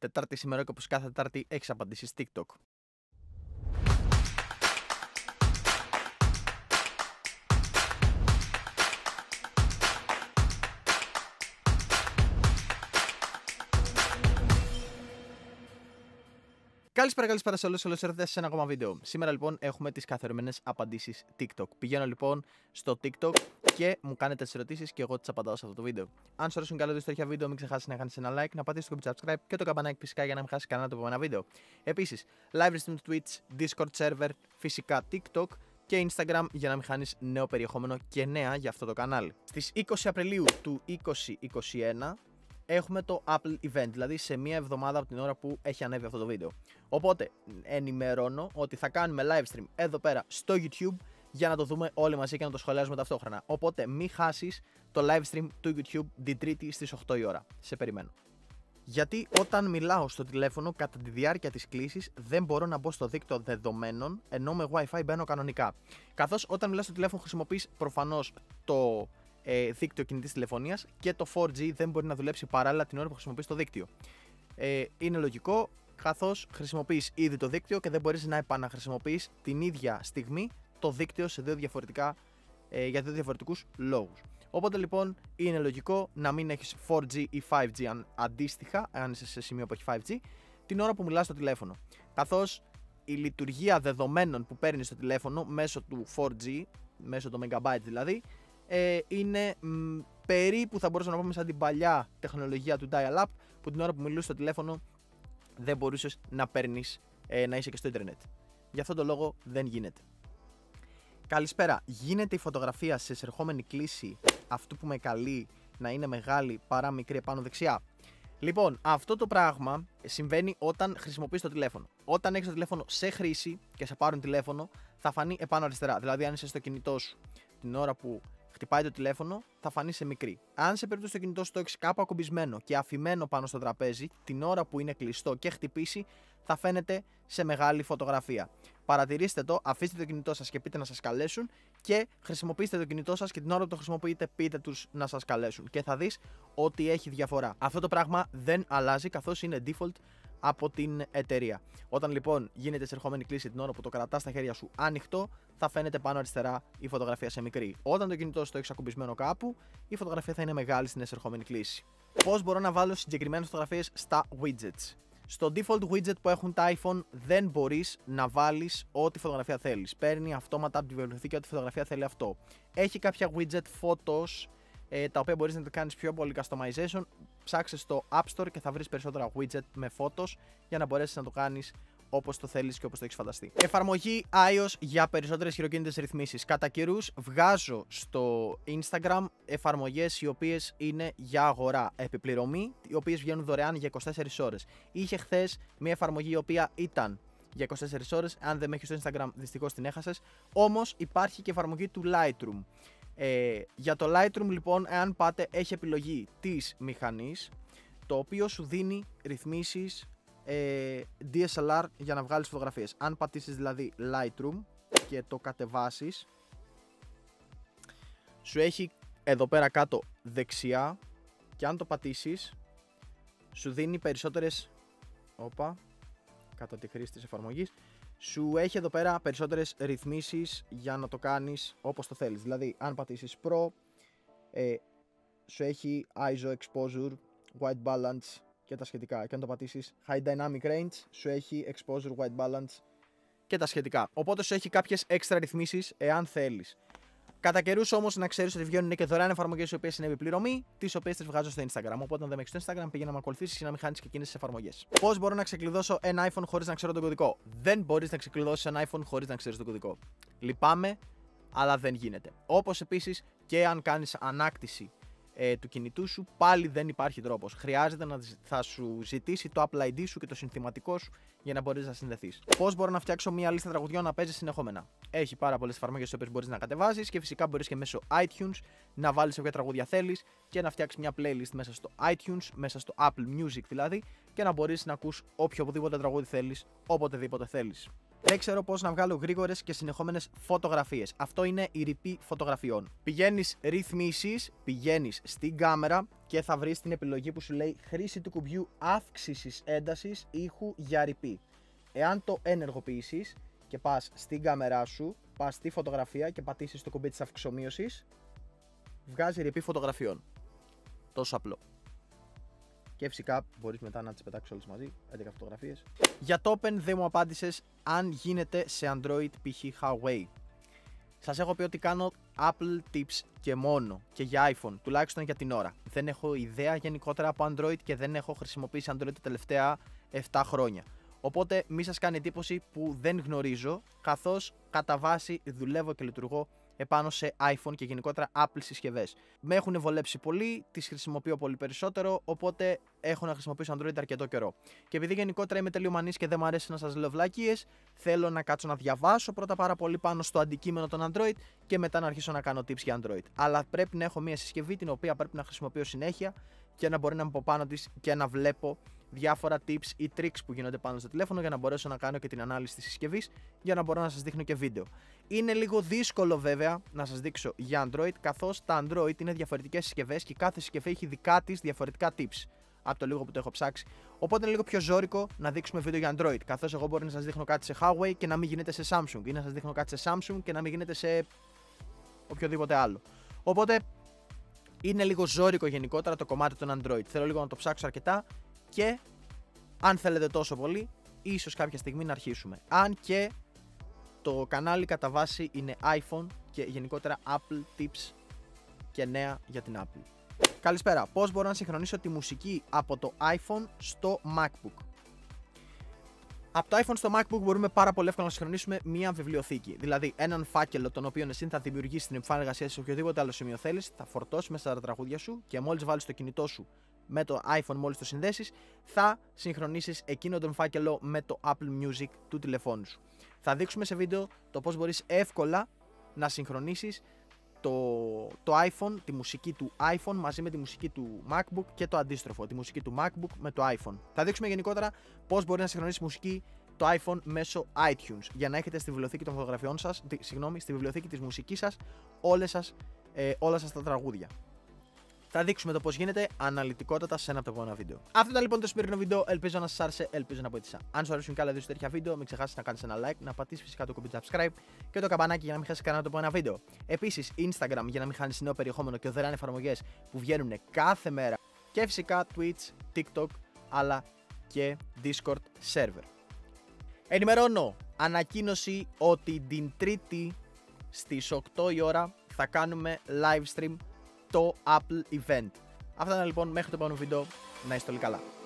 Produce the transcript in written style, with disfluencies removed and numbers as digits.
Τετάρτη σήμερα και όπως κάθε Τετάρτη έχεις απαντήσεις TikTok. Καλησπέρα σε όλους, ήρθατε σε ένα ακόμα βίντεο. Σήμερα λοιπόν έχουμε τις καθιερωμένες απαντήσεις TikTok. Πηγαίνω λοιπόν στο TikTok και μου κάνετε τις ερωτήσεις και εγώ τις απαντάω σε αυτό το βίντεο. Αν σου αρέσουν καλά τέτοια βίντεο, μην ξεχάσεις να κάνεις ένα like, να πατήσεις το subscribe και το καμπανάκι φυσικά για να μην χάσεις κανένα το επόμενο βίντεο. Επίσης, live stream Twitch, Discord server, φυσικά TikTok και Instagram για να μην χάνεις νέο περιεχόμενο και νέα για αυτό το κανάλι. Στις 20 Απριλίου του 2021 έχουμε το Apple Event, δηλαδή σε μία εβδομάδα από την ώρα που έχει ανέβει αυτό το βίντεο. Οπότε ενημερώνω ότι θα κάνουμε live stream εδώ πέρα στο YouTube για να το δούμε όλοι μαζί και να το σχολιάζουμε ταυτόχρονα. Οπότε μη χάσεις το live stream του YouTube την Τρίτη στις 8 η ώρα. Σε περιμένω. Γιατί όταν μιλάω στο τηλέφωνο κατά τη διάρκεια της κλήσης δεν μπορώ να μπω στο δίκτυο δεδομένων, ενώ με Wi-Fi μπαίνω κανονικά. Καθώς όταν μιλάς στο τηλέφωνο χρησιμοποιείς προφανώς το δίκτυο κινητής τηλεφωνίας και το 4G δεν μπορεί να δουλέψει παράλληλα την ώρα που χρησιμοποιείς το δίκτυο. Είναι λογικό, καθώς χρησιμοποιείς ήδη το δίκτυο και δεν μπορείς να επαναχρησιμοποιείς την ίδια στιγμή το δίκτυο σε για δύο διαφορετικούς λόγους. Οπότε λοιπόν είναι λογικό να μην έχεις 4G ή 5G αντίστοιχα, αν είσαι σε σημείο που έχει 5G, την ώρα που μιλάς στο τηλέφωνο. Καθώς η λειτουργία δεδομένων που παίρνεις στο τηλέφωνο μέσω του 4G, μέσω των megabytes δηλαδή, είναι περίπου, θα μπορούσαμε να πούμε, σαν την παλιά τεχνολογία του dial-up, που την ώρα που μιλούσες στο τηλέφωνο δεν μπορούσες να παίρνεις, να είσαι και στο ίντερνετ. Γι' αυτόν τον λόγο δεν γίνεται. Καλησπέρα. Γίνεται η φωτογραφία σε εισερχόμενη κλίση αυτού που με καλεί να είναι μεγάλη παρά μικρή επάνω δεξιά? Λοιπόν, αυτό το πράγμα συμβαίνει όταν χρησιμοποιείς το τηλέφωνο. Όταν έχεις το τηλέφωνο σε χρήση και σε πάρουν τηλέφωνο, θα φανεί επάνω αριστερά. Δηλαδή, αν είσαι στο κινητό σου την ώρα που χτυπάει το τηλέφωνο, θα φανεί σε μικρή. Αν σε περίπτωση το κινητό σου το έχεις κάπου ακουμπισμένο και αφημένο πάνω στο τραπέζι, την ώρα που είναι κλειστό και χτυπήσει, θα φαίνεται σε μεγάλη φωτογραφία. Παρατηρήστε το, αφήστε το κινητό σας και πείτε να σας καλέσουν και χρησιμοποιήστε το κινητό σας και την ώρα που το χρησιμοποιείτε πείτε τους να σας καλέσουν και θα δεις ότι έχει διαφορά. Αυτό το πράγμα δεν αλλάζει καθώς είναι default από την εταιρεία. Όταν λοιπόν γίνεται σε ερχόμενη κλίση την ώρα που το κρατάς στα χέρια σου ανοιχτό, θα φαίνεται πάνω αριστερά η φωτογραφία σε μικρή. Όταν το κινητό σου το έχεις ακουμπισμένο κάπου, η φωτογραφία θα είναι μεγάλη στην εσερχόμενη κλίση. Πώς μπορώ να βάλω συγκεκριμένες φωτογραφίες στα widgets? Στο default widget που έχουν τα iPhone δεν μπορείς να βάλεις ό,τι φωτογραφία θέλεις. Παίρνει αυτόματα από τη βιβλιοθήκη ό,τι φωτογραφία θέλει αυτό. Έχει κάποια widget photos, τα οποία μπορείς να τα κάνεις πιο πολύ customization. Ψάξε στο App Store και θα βρεις περισσότερα widget με photos για να μπορέσεις να το κάνεις όπως το θέλεις και όπως το έχεις φανταστεί. Εφαρμογή iOS για περισσότερες χειροκίνητες ρυθμίσεις. Κατά καιρούς βγάζω στο Instagram εφαρμογές οι οποίες είναι για αγορά επιπληρωμή, οι οποίες βγαίνουν δωρεάν για 24 ώρες. Είχε χθες μια εφαρμογή η οποία ήταν για 24 ώρες, αν δεν με έχεις στο Instagram δυστυχώς την έχασες, όμως υπάρχει και εφαρμογή του Lightroom. Για το Lightroom λοιπόν, εάν πάτε, έχει επιλογή της μηχανής, το οποίο σου δίνει ρυθμίσεις DSLR για να βγάλεις φωτογραφίες. Αν πατήσεις δηλαδή Lightroom και το κατεβάσεις, σου έχει εδώ πέρα κάτω δεξιά, και αν το πατήσεις σου δίνει περισσότερες, κατά τη χρήση της εφαρμογής σου έχει εδώ πέρα περισσότερες ρυθμίσεις για να το κάνεις όπως το θέλεις. Δηλαδή αν πατήσεις Pro, σου έχει ISO, Exposure, White Balance και τα σχετικά. Και αν το πατήσεις High Dynamic Range, σου έχει Exposure, White Balance και τα σχετικά. Οπότε σου έχει κάποιες έξτρα ρυθμίσεις εάν θέλεις. Κατά καιρούς όμως να ξέρεις ότι βγαίνουν και δωρεάν εφαρμογές οι οποίες είναι επιπληρωμή, τις οποίες τις βγάζω στο Instagram. Οπότε αν δεν έχεις στο Instagram, πήγαινε να με ακολουθήσεις για να μην χάνεις και εκείνες τις εφαρμογές. Πώς μπορώ να ξεκλειδώσω ένα iPhone χωρίς να ξέρω τον κωδικό? Δεν μπορείς να ξεκλειδώσεις ένα iPhone χωρίς να ξέρεις τον κωδικό. Λυπάμαι, αλλά δεν γίνεται. Όπως επίσης και αν κάνεις ανάκτηση του κινητού σου, πάλι δεν υπάρχει τρόπος. Χρειάζεται να σου ζητήσει το Apple ID σου και το συνθηματικό σου για να μπορείς να συνδεθείς. Πώς μπορώ να φτιάξω μια λίστα τραγουδιών να παίζει συνεχόμενα? Έχει πάρα πολλές εφαρμογές τις οποίες μπορείς να κατεβάζεις και φυσικά μπορείς και μέσω iTunes να βάλεις όποια τραγούδια θέλεις και να φτιάξεις μια playlist μέσα στο iTunes, μέσα στο Apple Music δηλαδή, και να μπορείς να ακούς οποιοδήποτε τραγούδι θέλεις, οποτεδήποτε θέλεις. Δεν ξέρω πώς να βγάλω γρήγορες και συνεχόμενες φωτογραφίες. Αυτό είναι η ρηπή φωτογραφιών. Πηγαίνεις ρυθμίσεις, πηγαίνεις στην κάμερα και θα βρεις την επιλογή που σου λέει χρήση του κουμπιού αύξησης έντασης ήχου για ρηπή. Εάν το ενεργοποιήσεις και πας στην κάμερά σου, πας στη φωτογραφία και πατήσεις το κουμπί της αυξομοίωσης, βγάζει ρηπή φωτογραφιών. Τόσο απλό. Και φυσικά μπορείς μετά να τις πετάξεις όλες μαζί, 11 φωτογραφίες. Για το Open δεν μου απάντησες αν γίνεται σε Android π.χ. Huawei. Σας έχω πει ότι κάνω Apple Tips και μόνο και για iPhone, τουλάχιστον για την ώρα. Δεν έχω ιδέα γενικότερα από Android και δεν έχω χρησιμοποιήσει Android τα τελευταία 7 χρόνια. Οπότε μη σας κάνει εντύπωση που δεν γνωρίζω, καθώς κατά βάση δουλεύω και λειτουργώ επάνω σε iPhone και γενικότερα Apple συσκευές. Με έχουν βολέψει πολύ, τις χρησιμοποιώ πολύ περισσότερο, οπότε έχω να χρησιμοποιήσω Android αρκετό καιρό. Και επειδή γενικότερα είμαι τελειομανής και δεν μου αρέσει να σας λέω βλακίες, θέλω να κάτσω να διαβάσω πρώτα πάρα πολύ πάνω στο αντικείμενο των Android και μετά να αρχίσω να κάνω tips για Android. Αλλά πρέπει να έχω μια συσκευή την οποία πρέπει να χρησιμοποιώ συνέχεια και να μπορεί να είμαι από πάνω της και να βλέπω διάφορα tips ή tricks που γίνονται πάνω στο τηλέφωνο για να μπορέσω να κάνω και την ανάλυση της συσκευής, για να μπορώ να σας δείχνω και βίντεο. Είναι λίγο δύσκολο βέβαια να σας δείξω για Android, καθώς τα Android είναι διαφορετικές συσκευές και κάθε συσκευή έχει δικά της διαφορετικά tips από το λίγο που το έχω ψάξει. Οπότε είναι λίγο πιο ζώρικο να δείξουμε βίντεο για Android, καθώς εγώ μπορώ να σας δείχνω κάτι σε Huawei και να μην γίνεται σε Samsung, ή να σας δείχνω κάτι σε Samsung και να μην γίνεται σε οποιοδήποτε άλλο. Οπότε είναι λίγο ζώρικο γενικότερα το κομμάτι των Android. Θέλω λίγο να το ψάξω αρκετά. Και αν θέλετε τόσο πολύ, ίσως κάποια στιγμή να αρχίσουμε. Αν και το κανάλι κατά βάση είναι iPhone και γενικότερα Apple Tips και νέα για την Apple. Καλησπέρα, πώς μπορώ να συγχρονίσω τη μουσική από το iPhone στο MacBook? Από το iPhone στο MacBook μπορούμε πάρα πολύ εύκολα να συγχρονίσουμε μια βιβλιοθήκη. Δηλαδή, έναν φάκελο τον οποίο εσύ θα δημιουργήσει την επιφάνεια εργασίας σε οποιοδήποτε άλλο σημείο θέλεις, θα φορτώσει μέσα στα τραγούδια σου και μόλις βάλεις το κινητό σου με το iPhone, μόλις το συνδέσεις, θα συγχρονίσεις εκείνο τον φάκελο με το Apple Music του τηλεφώνου σου. Θα δείξουμε σε βίντεο το πώς μπορείς εύκολα να συγχρονίσεις το iPhone, τη μουσική του iPhone μαζί με τη μουσική του MacBook και το αντίστροφο, τη μουσική του MacBook με το iPhone. Θα δείξουμε γενικότερα πώς μπορεί να συγχρονίσεις μουσική το iPhone μέσω iTunes, για να έχετε στη βιβλιοθήκη των φωτογραφιών σας, στη βιβλιοθήκη της μουσικής σας, όλα σας τα τραγούδια. Θα δείξουμε το πώς γίνεται αναλυτικότατα σε ένα από τα επόμενα βίντεο. Αυτό ήταν λοιπόν το σημερινό βίντεο. Ελπίζω να σας άρεσε, ελπίζω να βοήθησα. Αν σου αρέσουν και άλλα δύο τέτοια βίντεο, μην ξεχάσεις να κάνεις ένα like, να πατήσεις φυσικά το κουμπί subscribe και το καμπανάκι για να μην χάσεις κανένα το επόμενο βίντεο. Επίσης, Instagram για να μην χάνεις νέο περιεχόμενο και δωρεάν εφαρμογές που βγαίνουν κάθε μέρα. Και φυσικά Twitch, TikTok αλλά και Discord server. Ενημερώνω, ανακοίνωση ότι την Τρίτη στις 8 η ώρα θα κάνουμε live stream το Apple Event. Αυτά ήταν λοιπόν, μέχρι το επόμενο βίντεο, να είστε όλοι καλά.